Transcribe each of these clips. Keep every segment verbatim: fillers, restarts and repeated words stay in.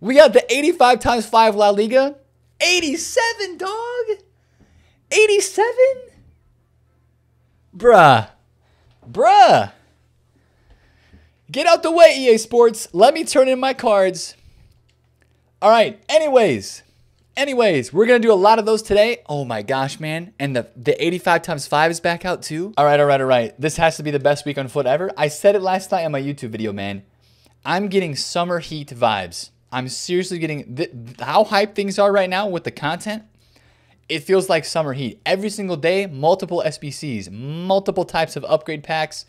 We got the eighty-five times five La Liga. eighty-seven, dog. eighty-seven? Bruh. Bruh. Get out the way, E A Sports. Let me turn in my cards. All right. Anyways. Anyways, we're going to do a lot of those today. Oh my gosh, man. And the, the eighty-five times five is back out too. All right, all right, all right. This has to be the best week on foot ever. I said it last night on my YouTube video, man. I'm getting summer heat vibes. I'm seriously getting how hype things are right now with the content. It feels like summer heat. Every single day, multiple S B Cs, multiple types of upgrade packs.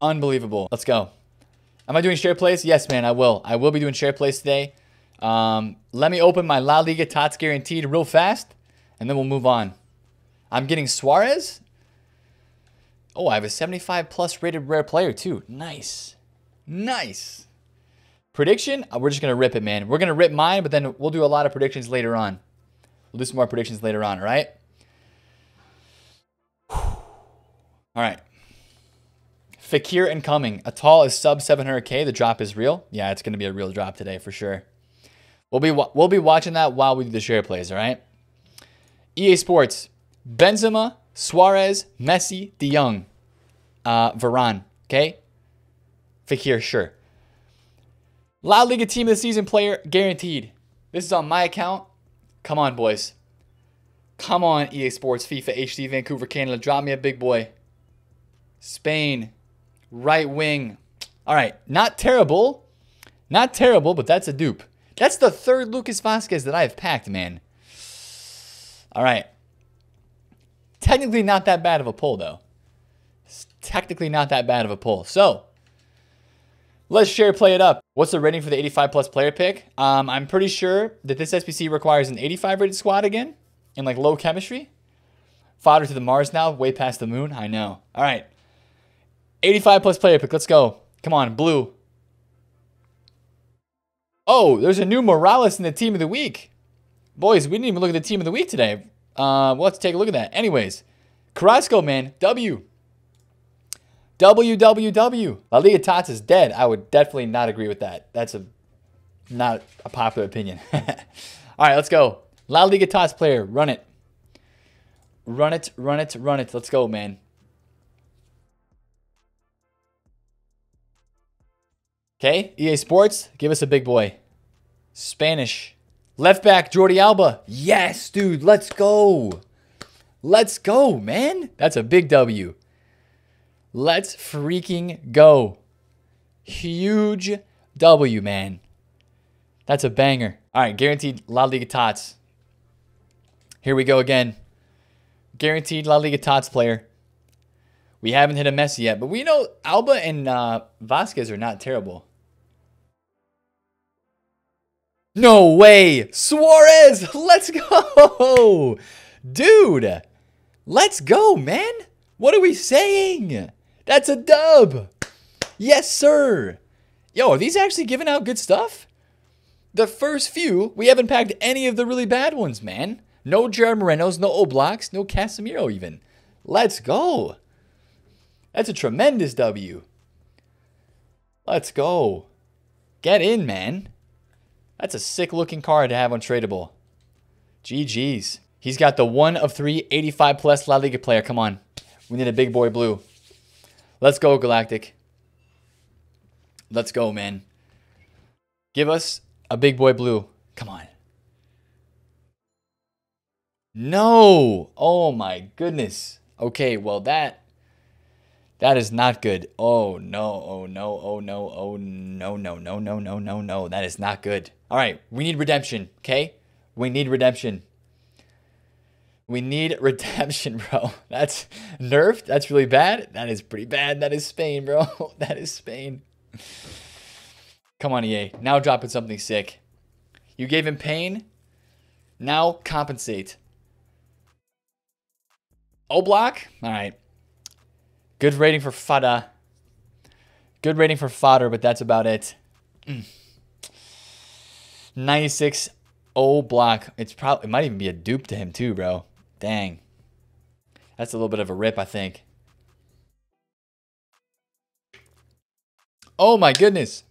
Unbelievable. Let's go. Am I doing share plays? Yes, man, I will. I will be doing share plays today. Um, let me open my La Liga T O T S guaranteed real fast, and then we'll move on. I'm getting Suarez. Oh, I have a seventy-five plus rated rare player too. Nice. Nice. Prediction? We're just going to rip it, man. We're going to rip mine, but then we'll do a lot of predictions later on. We'll do some more predictions later on, all right? All right. Fakir incoming. Atal is sub seven hundred K. The drop is real. Yeah, it's going to be a real drop today for sure. We'll be we'll be watching that while we do the share plays, all right? E A Sports, Benzema, Suarez, Messi, DeJong, uh, Varane, okay? Fakir, sure. La Liga Team of the Season player, guaranteed. This is on my account. Come on, boys. Come on, E A Sports, FIFA, H D, Vancouver, Canada. Drop me a big boy. Spain, right wing. All right, not terrible. Not terrible, but that's a dupe. That's the third Lucas Vasquez that I have packed, man. All right. Technically not that bad of a pull, though. It's technically not that bad of a pull. So, let's share play it up. What's the rating for the eighty-five plus player pick? Um, I'm pretty sure that this S B C requires an eighty-five rated squad again. And, like, low chemistry. Fodder to the Mars now. Way past the moon. I know. All right. eighty-five plus player pick. Let's go. Come on, blue. Oh, there's a new Morales in the team of the week. Boys, we didn't even look at the team of the week today. Uh, we'll have to take a look at that. Anyways, Carrasco, man. W. W W W. La Liga T O T S is dead. I would definitely not agree with that. That's a not a popular opinion. All right, let's go. La Liga T O T S player. Run it. Run it, run it, run it. Let's go, man. Okay, E A Sports, give us a big boy. Spanish. Left back, Jordi Alba. Yes, dude, let's go. Let's go, man. That's a big W. Let's freaking go. Huge W, man. That's a banger. All right, guaranteed La Liga T O T S. Here we go again. Guaranteed La Liga T O T S player. We haven't hit a Messi yet, but we know Alba and uh, Vasquez are not terrible. No way! Suarez! Let's go! Dude! Let's go, man! What are we saying? That's a dub! Yes, sir! Yo, are these actually giving out good stuff? The first few, we haven't packed any of the really bad ones, man. No Gerard Morenos, no Oblaks, no Casemiro even. Let's go! That's a tremendous W. Let's go. Get in, man. That's a sick-looking card to have on tradable. G G's. He's got the one of three eighty-five plus La Liga player. Come on. We need a big boy blue. Let's go, Galactic. Let's go, man. Give us a big boy blue. Come on. No. Oh, my goodness. Okay, well, that... That is not good. Oh, no. Oh, no. Oh, no. Oh, no, no, no, no, no, no, no. That is not good. All right. We need redemption, okay? We need redemption. We need redemption, bro. That's nerfed. That's really bad. That is pretty bad. That is Spain, bro. That is Spain. Come on, E A. Now dropping something sick. You gave him pain. Now compensate. Oblak. All right. Good rating for fodder. Good rating for fodder, but that's about it. Mm. ninety-six Oblak. It's probably it might even be a dupe to him too, bro. Dang. That's a little bit of a rip, I think. Oh my goodness.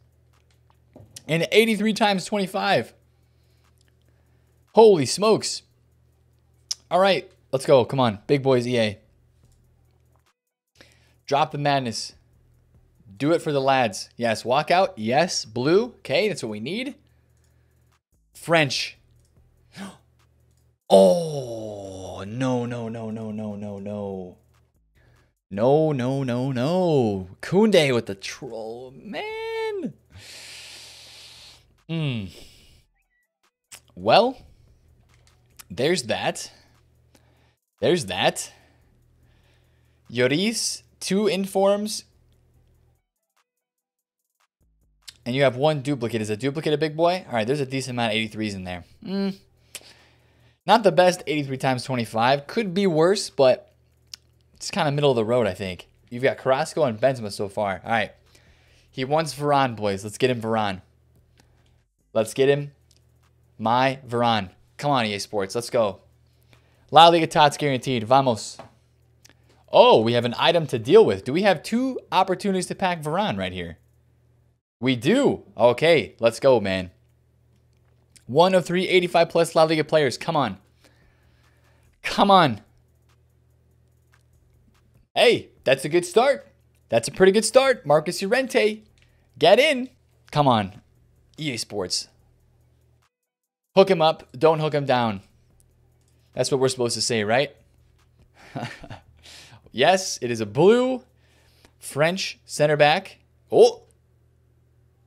and eighty-three times twenty-five. Holy smokes. All right, let's go. Come on, big boys E A. Drop the madness. Do it for the lads. Yes, walkout. Yes, blue. Okay, that's what we need. French. Oh, no, no, no, no, no, no, no. No, no, no, no. Koundé with the troll. Man. Mm. Well, there's that. There's that. Lloris, two informs. And you have one duplicate. Is a duplicate a big boy? All right, there's a decent amount of eighty-threes in there. Mm. Not the best eighty-three times twenty-five. Could be worse, but it's kind of middle of the road, I think. You've got Carrasco and Benzema so far. All right. He wants Varane, boys. Let's get him Varane. Let's get him my Varane. Come on, E A Sports. Let's go. La Liga T O T S guaranteed. Vamos. Oh, we have an item to deal with. Do we have two opportunities to pack Varane right here? We do. Okay, let's go, man. One of three eighty-five plus La Liga players. Come on. Come on. Hey, that's a good start. That's a pretty good start. Marcus Llorente, get in. Come on, E A Sports. Hook him up. Don't hook him down. That's what we're supposed to say, right? Yes, it is a blue French center back. Oh.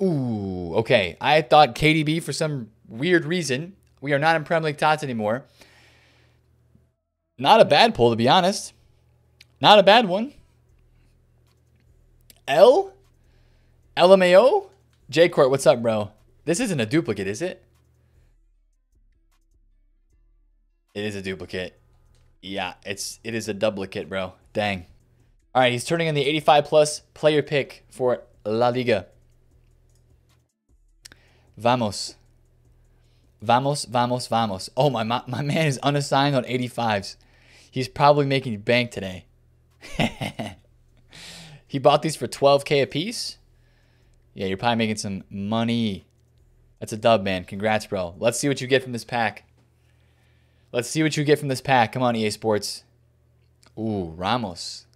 Ooh, okay. I thought K D B for some weird reason. We are not in Premier League T O T S anymore. Not a bad pull, to be honest. Not a bad one. L? L M A O? J-Court, what's up, bro? This isn't a duplicate, is it? It is a duplicate. Yeah, it's it is a duplicate, bro. Dang. All right, he's turning in the eighty-five plus player pick for La Liga. Vamos. Vamos, vamos, vamos. Oh, my, my, my man is unassigned on eighty-fives. He's probably making bank today. He bought these for twelve K a piece. Yeah, you're probably making some money. That's a dub, man. Congrats, bro. Let's see what you get from this pack. Let's see what you get from this pack. Come on, E A Sports. Ooh, Ramos.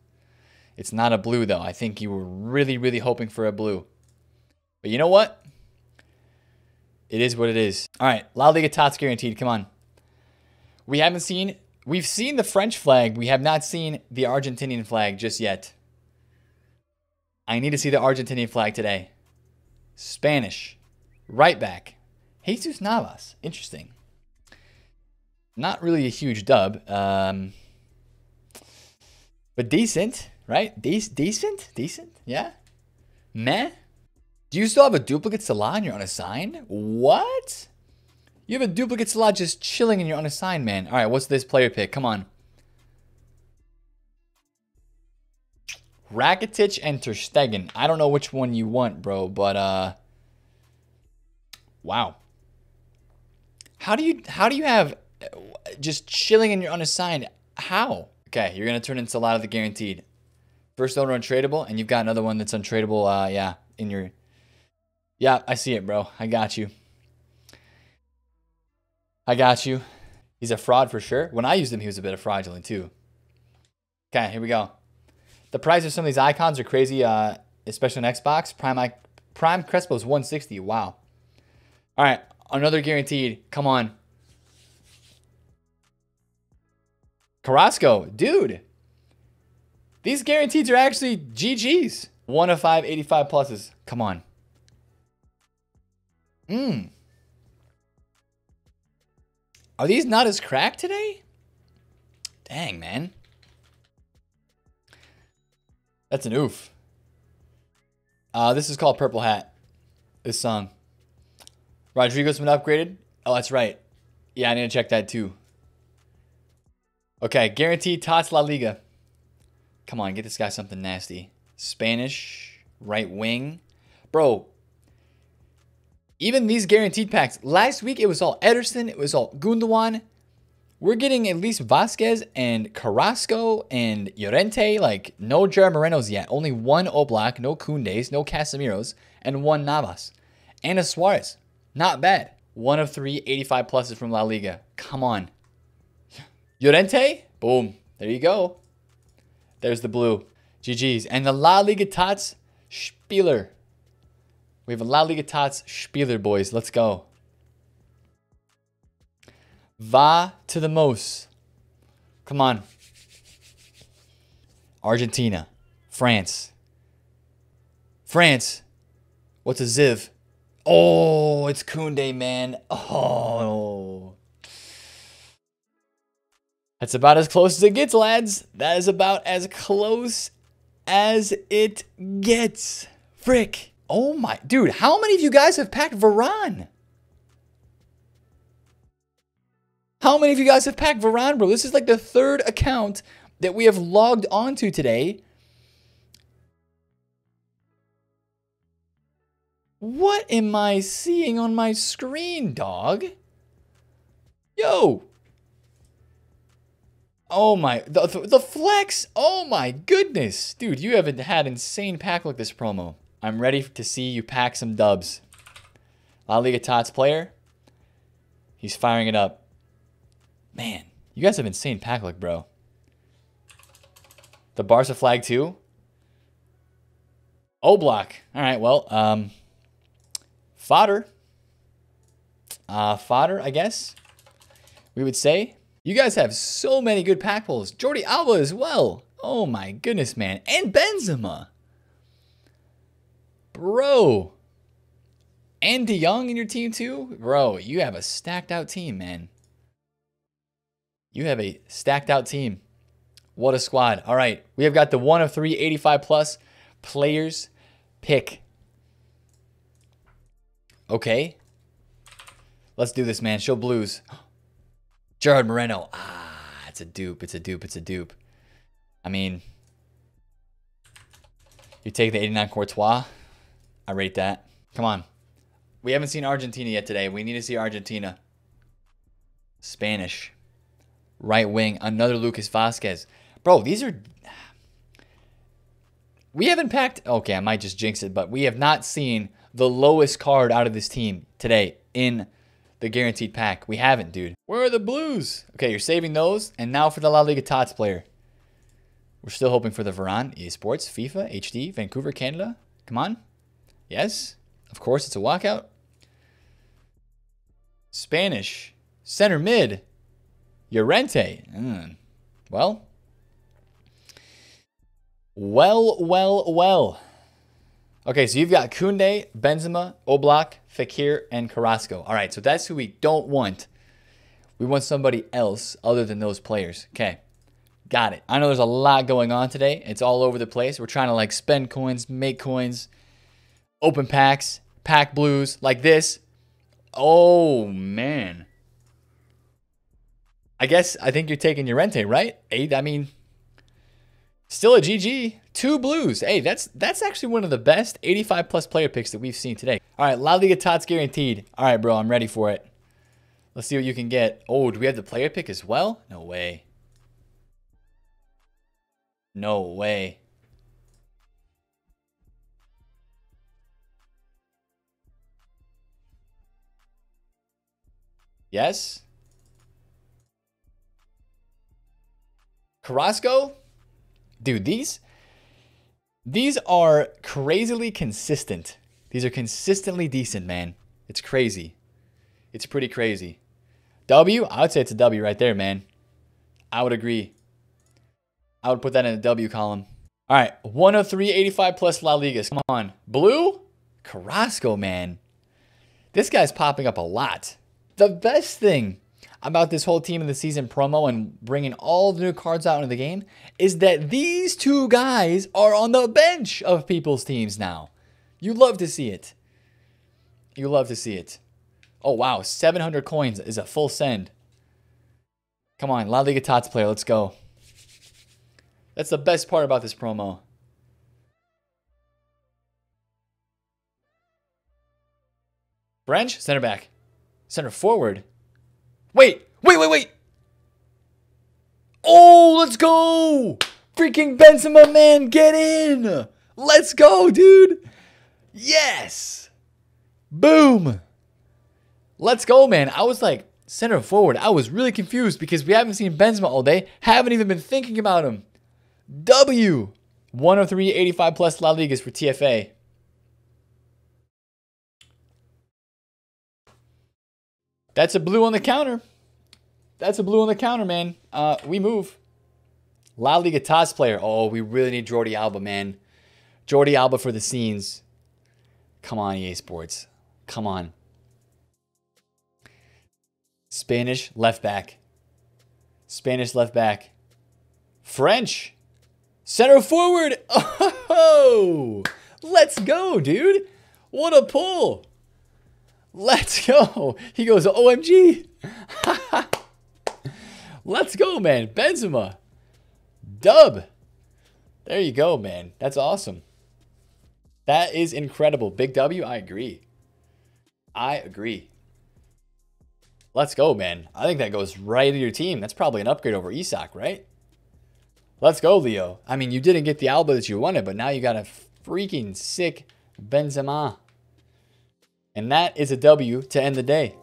It's not a blue, though. I think you were really, really hoping for a blue. But you know what? It is what it is. All right, La Liga T O T S guaranteed. Come on. We haven't seen... We've seen the French flag. We have not seen the Argentinian flag just yet. I need to see the Argentinian flag today. Spanish. Right back. Jesus Navas. Interesting. Not really a huge dub. Um, but decent, right? De decent? Decent? Yeah? Meh? Do you still have a duplicate Salah and you're unassigned? What? You have a duplicate Salah just chilling and you're unassigned, man. All right, what's this player pick? Come on. Rakitic and Terstegen. I don't know which one you want, bro, but uh, wow. How do you how do you have just chilling and you're unassigned? How? Okay, you're gonna turn in Salah of the guaranteed. First owner untradeable, and you've got another one that's untradeable. Uh, yeah, in your. Yeah, I see it, bro. I got you. I got you. He's a fraud for sure. When I used him, he was a bit of fraudulent too. Okay, here we go. The price of some of these icons are crazy, uh, especially on Xbox. Prime, Prime Crespo is one sixty. Wow. All right, another guaranteed. Come on. Carrasco, dude. These guarantees are actually G Gs. One of five, eighty-five pluses. Come on. Mmm. Are these not as cracked today? Dang, man. That's an oof. Uh, this is called Purple Hat. This song. Rodrigo's been upgraded. Oh, that's right. Yeah, I need to check that too. Okay, guaranteed T O T S La Liga. Come on, get this guy something nasty. Spanish, right wing. Bro. Even these guaranteed packs. Last week, it was all Ederson. It was all Gundogan. We're getting at least Vasquez and Carrasco and Llorente. Like, no Gerard Morenos yet. Only one Oblak, no Koundés, no Casemiros, and one Navas. and a Suarez. Not bad. One of three eighty-five pluses from La Liga. Come on. Llorente? Boom. There you go. There's the blue. G G's. And the La Liga Tots Spieler. We have a La Liga Tots Spieler, boys. Let's go. Va to the most. Come on. Argentina. France. France. What's a Ziv? Oh, it's Koundé, man. Oh. That's about as close as it gets, lads. That is about as close as it gets. Frick. Oh, my. Dude, how many of you guys have packed Varane? How many of you guys have packed Varane, bro? This is like the third account that we have logged onto today. What am I seeing on my screen, dog? Yo. Oh my, the, the flex. Oh my goodness. Dude, you haven't had insane pack like this promo. I'm ready to see you pack some dubs. La Liga Tots player. He's firing it up. Man, you guys have insane pack luck, bro. The Barca flag too. Oblak. All right, well, um... fodder. Uh, fodder, I guess. We would say. You guys have so many good pack pulls. Jordi Alba as well. Oh my goodness, man. And Benzema. Bro. And DeJong in your team too? Bro, you have a stacked out team, man. You have a stacked out team. What a squad. All right. We have got the one of three eighty-five plus players pick. Okay. Let's do this, man. Show blues. Gerard Moreno. Ah, it's a dupe. It's a dupe. It's a dupe. I mean, you take the eighty-nine Courtois. I rate that. Come on. We haven't seen Argentina yet today. We need to see Argentina. Spanish. Right wing. Another Lucas Vasquez. Bro, these are... We haven't packed... Okay, I might just jinx it, but we have not seen... the lowest card out of this team today in the guaranteed pack. We haven't, dude. Where are the blues? Okay, you're saving those. And now for the La Liga Tots player. We're still hoping for the Varane, E A Sports, FIFA, H D, Vancouver, Canada. Come on. Yes. Of course, it's a walkout. Spanish. Center mid. Llorente. Mm. Well. Well, well, well. Okay, so you've got Koundé, Benzema, Oblak, Fakir, and Carrasco. All right, so that's who we don't want. We want somebody else other than those players. Okay, got it. I know there's a lot going on today. It's all over the place. We're trying to, like, spend coins, make coins, open packs, pack blues, like this. Oh, man. I guess I think you're taking Llorente, right? I mean... Still a G G. Two blues. Hey, that's that's actually one of the best eighty-five plus player picks that we've seen today. All right, La Liga Tots guaranteed. All right, bro, I'm ready for it. Let's see what you can get. Oh, do we have the player pick as well? No way. No way. Yes. Carrasco? Dude, these, these are crazily consistent. These are consistently decent, man. It's crazy. It's pretty crazy. W, I would say it's a W right there, man. I would agree. I would put that in the W column. All right, one oh three, eighty-five plus La Ligas. Come on. Blue? Carrasco, man. This guy's popping up a lot. The best thing about this whole team of the season promo and bringing all the new cards out into the game is that these two guys are on the bench of people's teams now. You love to see it. You love to see it. Oh, wow. seven hundred coins is a full send. Come on. La Liga Tots player. Let's go. That's the best part about this promo. French? Center back. Center forward. Wait, wait, wait, wait. Oh, let's go. Freaking Benzema, man, get in. Let's go, dude. Yes. Boom. Let's go, man. I was like, center forward. I was really confused because we haven't seen Benzema all day. Haven't even been thinking about him. W. one oh three eighty-five plus La Ligas for T F A. That's a blue on the counter. That's a blue on the counter, man. Uh, we move. La Liga T O T S player. Oh, we really need Jordi Alba, man. Jordi Alba for the scenes. Come on, E A Sports. Come on. Spanish left back. Spanish left back. French. Center forward. Oh, let's go, dude. What a pull. Let's go. He goes, O M G. Let's go, man. Benzema. Dub. There you go, man. That's awesome. That is incredible. Big W, I agree. I agree. Let's go, man. I think that goes right to your team. That's probably an upgrade over Isak, right? Let's go, Leo. I mean, you didn't get the Alba that you wanted, but now you got a freaking sick Benzema. And that is a W to end the day.